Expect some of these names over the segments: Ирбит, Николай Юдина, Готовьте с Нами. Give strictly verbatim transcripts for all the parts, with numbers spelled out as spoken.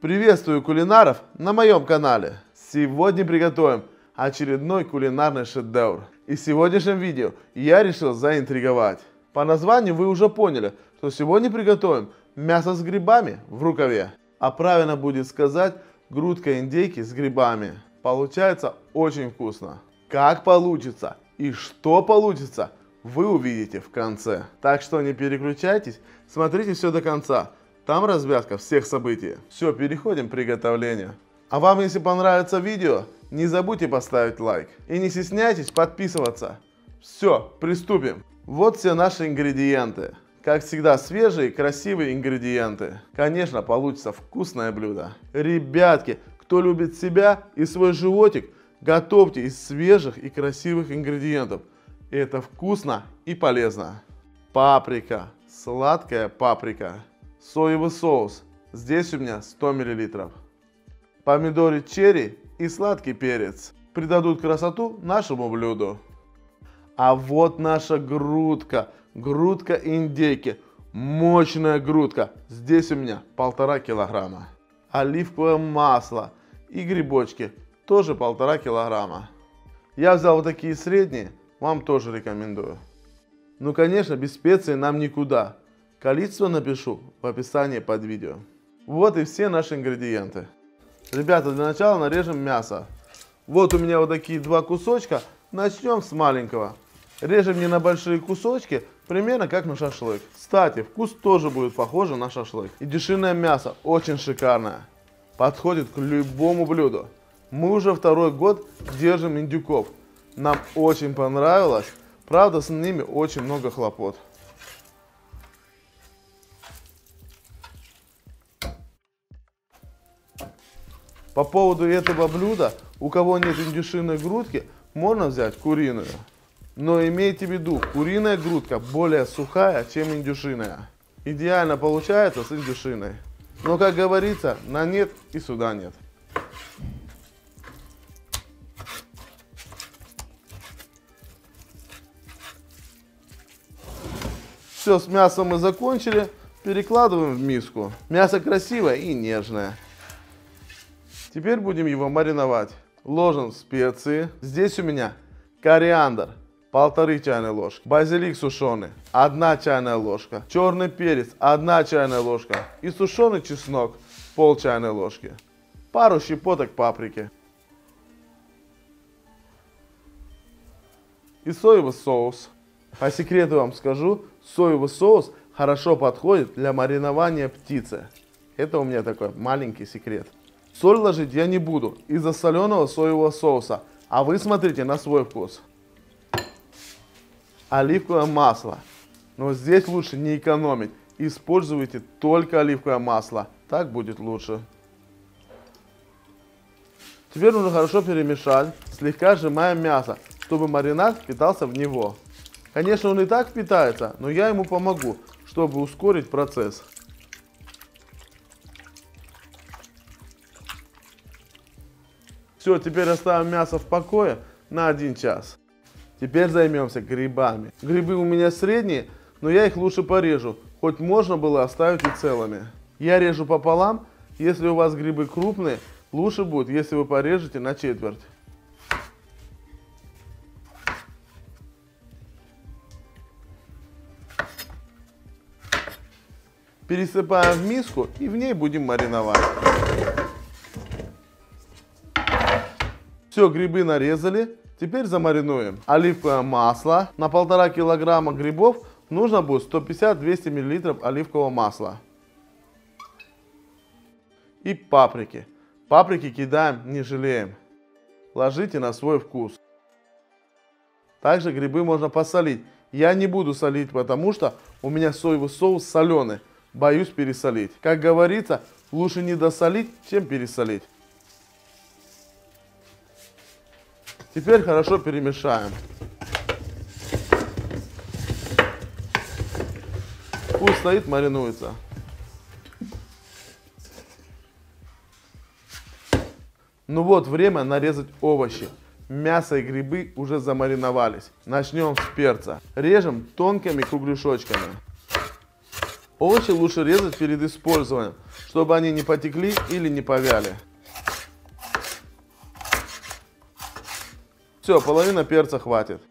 Приветствую кулинаров на моем канале! Сегодня приготовим очередной кулинарный шедевр. И в сегодняшнем видео я решил заинтриговать. По названию вы уже поняли, что сегодня приготовим мясо с грибами в рукаве. А правильно будет сказать грудка индейки с грибами. Получается очень вкусно. Как получится и что получится, вы увидите в конце. Так что не переключайтесь, смотрите все до конца. Там развязка всех событий. Все, переходим к приготовлению. А вам, если понравится видео, не забудьте поставить лайк. И не стесняйтесь подписываться. Все, приступим. Вот все наши ингредиенты. Как всегда, свежие, красивые ингредиенты. Конечно, получится вкусное блюдо. Ребятки, кто любит себя и свой животик, готовьте из свежих и красивых ингредиентов. Это вкусно и полезно. Паприка. Сладкая паприка. Соевый соус. Здесь у меня сто миллилитров. Помидоры черри и сладкий перец придадут красоту нашему блюду. А вот наша грудка. Грудка индейки. Мощная грудка. Здесь у меня полтора килограмма. Оливковое масло и грибочки. Тоже полтора килограмма. Я взял вот такие средние. Вам тоже рекомендую. Ну, конечно, без специй нам никуда. Количество напишу в описании под видео. Вот и все наши ингредиенты. Ребята, для начала нарежем мясо. Вот у меня вот такие два кусочка. Начнем с маленького. Режем не на большие кусочки, примерно как на шашлык. Кстати, вкус тоже будет похож на шашлык. И дешевое мясо очень шикарное. Подходит к любому блюду. Мы уже второй год держим индюков. Нам очень понравилось. Правда, с ними очень много хлопот. По поводу этого блюда, у кого нет индюшиной грудки, можно взять куриную. Но имейте в виду, куриная грудка более сухая, чем индюшиная. Идеально получается с индюшиной. Но, как говорится, на нет и суда нет. Все, с мясом мы закончили. Перекладываем в миску. Мясо красивое и нежное. Теперь будем его мариновать. Ложим специи. Здесь у меня кориандр, полторы чайные ложки. Базилик сушеный, одна чайная ложка. Черный перец, одна чайная ложка. И сушеный чеснок, пол чайной ложки. Пару щепоток паприки. И соевый соус. По секрету вам скажу, соевый соус хорошо подходит для маринования птицы. Это у меня такой маленький секрет. Соль ложить я не буду из-за соленого соевого соуса, а вы смотрите на свой вкус. Оливковое масло. Но здесь лучше не экономить. Используйте только оливковое масло. Так будет лучше. Теперь нужно хорошо перемешать, слегка сжимаем мясо, чтобы маринад впитался в него. Конечно, он и так впитается, но я ему помогу, чтобы ускорить процесс. Все, теперь оставим мясо в покое на один час. Теперь займемся грибами. Грибы у меня средние, но я их лучше порежу, хоть можно было оставить и целыми. Я режу пополам, если у вас грибы крупные, лучше будет, если вы порежете на четверть. Пересыпаем в миску и в ней будем мариновать. Все, грибы нарезали, теперь замаринуем. Оливковое масло. На полтора килограмма грибов нужно будет сто пятьдесят — двести миллилитров оливкового масла. И паприки. Паприки кидаем, не жалеем. Ложите на свой вкус. Также грибы можно посолить. Я не буду солить, потому что у меня соевый соус соленый. Боюсь пересолить. Как говорится, лучше не досолить, чем пересолить. Теперь хорошо перемешаем. Пусть стоит, маринуется. Ну вот, время нарезать овощи. Мясо и грибы уже замариновались. Начнем с перца. Режем тонкими кругляшочками. Овощи лучше резать перед использованием, чтобы они не потекли или не повяли. Все, половина перца хватит.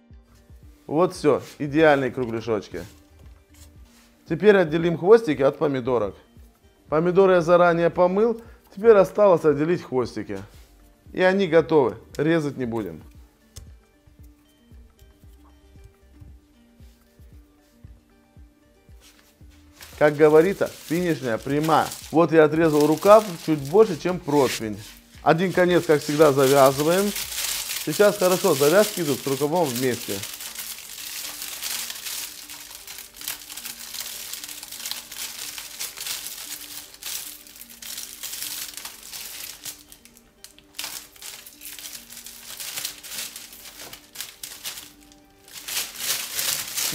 Вот все, идеальные кругляшочки. Теперь отделим хвостики от помидорок. Помидоры я заранее помыл, теперь осталось отделить хвостики. И они готовы, резать не будем. Как говорится, финишная прямая. Вот я отрезал рукав чуть больше, чем противень. Один конец, как всегда, завязываем. Сейчас хорошо завязки идут с рукавом вместе.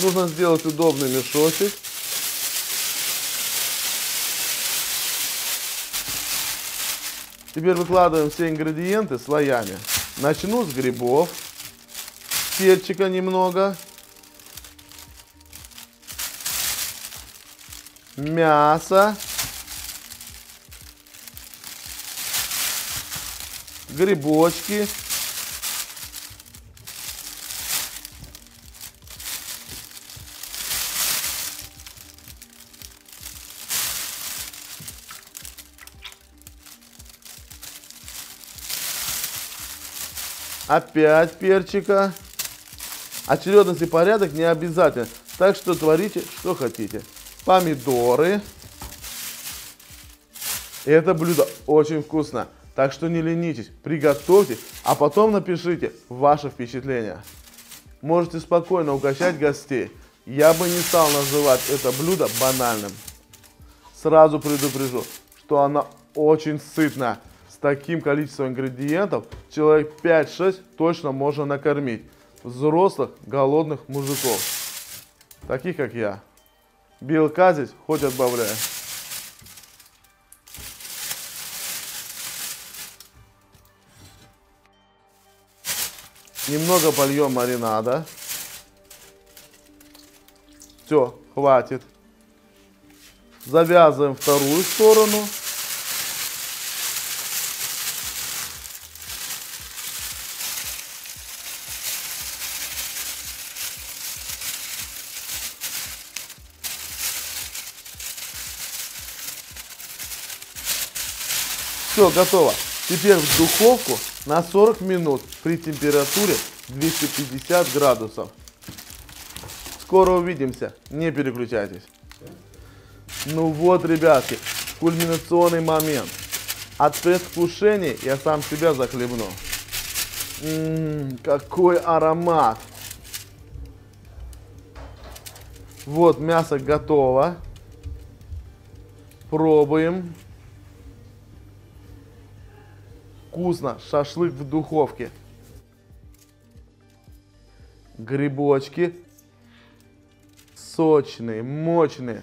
Нужно сделать удобный мешочек. Теперь выкладываем все ингредиенты слоями. Начну с грибов, перчика немного, мясо, грибочки, опять перчика. Очередность и порядок не обязательно, так что творите, что хотите. Помидоры. Это блюдо очень вкусно, так что не ленитесь, приготовьте, а потом напишите ваши впечатления. Можете спокойно угощать гостей. Я бы не стал называть это блюдо банальным. Сразу предупрежу, что оно очень сытное. Таким количеством ингредиентов человек пять-шесть точно можно накормить взрослых голодных мужиков, таких как я. Белка здесь хоть отбавляй. Немного польем маринада. Все, хватит. Завязываем вторую сторону. Все, готово. Теперь в духовку на сорок минут при температуре двести пятьдесят градусов. Скоро увидимся, не переключайтесь. Ну вот, ребятки, кульминационный момент. От предвкушения я сам себя захлебну. Ммм, какой аромат. Вот, мясо готово. Пробуем. Вкусно, шашлык в духовке. Грибочки сочные, мощные.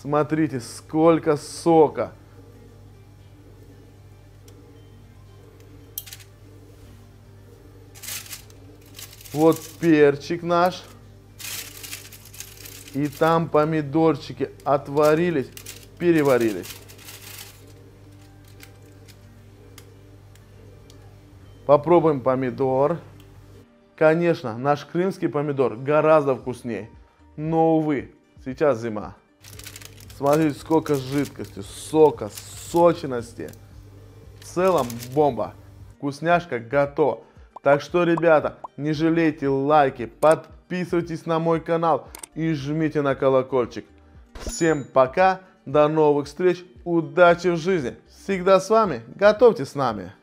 Смотрите, сколько сока. Вот перчик наш. И там помидорчики отварились, переварились. Попробуем помидор. Конечно, наш крымский помидор гораздо вкуснее. Но, увы, сейчас зима. Смотрите, сколько жидкости, сока, сочности. В целом бомба. Вкусняшка готова. Так что, ребята, не жалейте лайки, подписывайтесь на мой канал и жмите на колокольчик. Всем пока, до новых встреч, удачи в жизни. Всегда с вами, готовьте с нами.